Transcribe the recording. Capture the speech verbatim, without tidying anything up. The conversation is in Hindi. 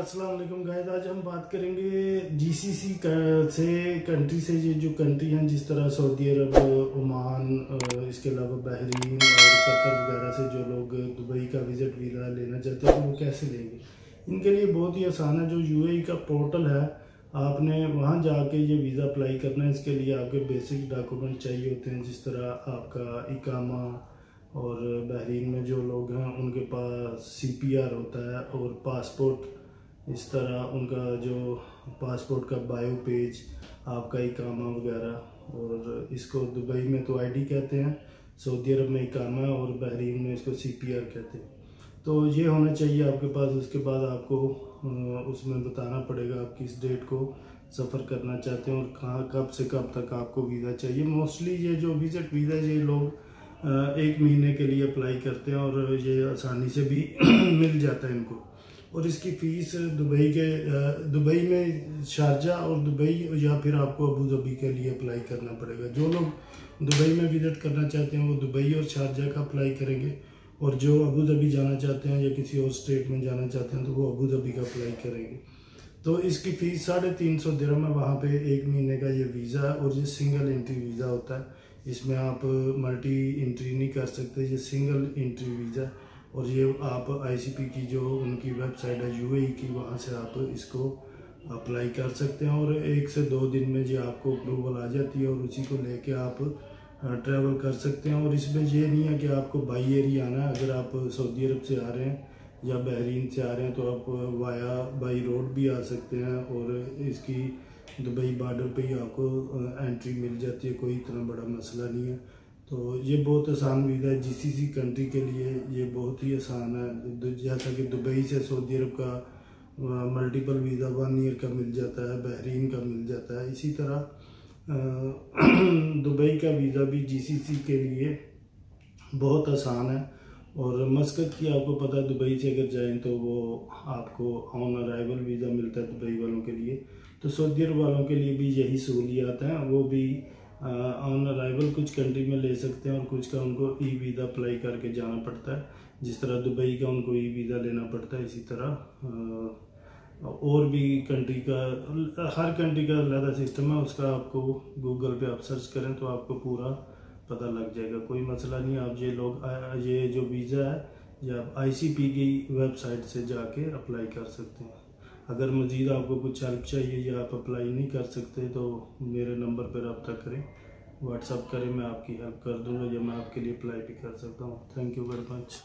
अस्सलाम वालेकुम गाइस, आज हम बात करेंगे जीसीसी से कंट्री से ये जो कंट्री हैं जिस तरह सऊदी अरब, ओमान, इसके अलावा बहरीन और कतर वगैरह से जो लोग दुबई का विज़िट वीज़ा लेना चाहते हैं तो वो कैसे लेंगे। इनके लिए बहुत ही आसान है। जो यूएई का पोर्टल है आपने वहाँ जाके ये वीज़ा अप्लाई करना है। इसके लिए आपके बेसिक डॉक्यूमेंट चाहिए होते हैं जिस तरह आपका इकामा, और बहरीन में जो लोग हैं उनके पास सीपीआर होता है और पासपोर्ट, इस तरह उनका जो पासपोर्ट का बायो पेज, आपका इकामा वगैरह। और इसको दुबई में तो आईडी कहते हैं, सऊदी अरब में इकामा और बहरीन में इसको सीपीआर कहते हैं। तो ये होना चाहिए आपके पास। उसके बाद आपको उसमें बताना पड़ेगा आप किस डेट को सफ़र करना चाहते हैं और कहाँ, कब से कब तक आपको वीज़ा चाहिए। मोस्टली ये जो विज़िट वीज़ा ये लोग एक महीने के लिए अप्लाई करते हैं और ये आसानी से भी मिल जाता है इनको। और इसकी फ़ीस दुबई के दुबई में शारजा और दुबई या फिर आपको अबू धाबी के लिए अप्लाई करना पड़ेगा। जो लोग दुबई में विज़िट करना चाहते हैं वो दुबई और शारजा का अप्लाई करेंगे, और जो अबू धाबी जाना चाहते हैं या किसी और स्टेट में जाना चाहते हैं तो वो अबू धाबी का अप्लाई करेंगे। तो इसकी फ़ीस साढ़े तीन सौ दिरहम है वहाँ पे एक महीने का ये वीज़ा है। और ये सिंगल एंट्री वीज़ा होता है, इसमें आप मल्टी एंट्री नहीं कर सकते, ये सिंगल एंट्री वीज़ा। और ये आप आईसीपी की जो उनकी वेबसाइट है यूएई की, वहाँ से आप इसको अप्लाई कर सकते हैं और एक से दो दिन में ये आपको अप्रूवल आ जाती है और उसी को लेके आप ट्रैवल कर सकते हैं। और इसमें यह नहीं है कि आपको बाई एरिया आना है। अगर आप सऊदी अरब से आ रहे हैं या बहरीन से आ रहे हैं तो आप वाया बाई रोड भी आ सकते हैं, और इसकी दुबई बॉर्डर पे ही आपको एंट्री मिल जाती है, कोई इतना बड़ा मसला नहीं है। तो ये बहुत आसान वीज़ा है जीसीसी कंट्री के लिए, ये बहुत ही आसान है। जैसा कि दुबई से सऊदी अरब का मल्टीपल वीज़ा वन ईयर का मिल जाता है, बहरीन का मिल जाता है, इसी तरह दुबई का वीज़ा भी जीसीसी के लिए बहुत आसान है। और मस्कत की आपको पता है दुबई से अगर जाएँ तो वो आपको ऑन अराइवल वीज़ा मिलता है दुबई वालों के लिए, तो सऊदी अरब वालों के लिए भी यही सहूलियात हैं। वो भी ऑन अराइवल कुछ कंट्री में ले सकते हैं और कुछ का उनको ई वीज़ा अप्लाई करके जाना पड़ता है। जिस तरह दुबई का उनको ई वीज़ा लेना पड़ता है, इसी तरह और भी कंट्री का, हर कंट्री का अलग सिस्टम है। उसका आपको गूगल पर आप सर्च करें तो आपको पूरा पता लग जाएगा, कोई मसला नहीं। आप ये लोग ये जो वीज़ा है या आप आईसीपी की वेबसाइट से जाके अप्लाई कर सकते हैं। अगर मज़ीद आपको कुछ हेल्प चाहिए या आप अप्लाई नहीं कर सकते तो मेरे नंबर पर रब्ता करें, व्हाट्सअप करें, मैं आपकी हेल्प कर दूंगा या मैं आपके लिए अप्लाई भी कर सकता हूँ। Thank you very much.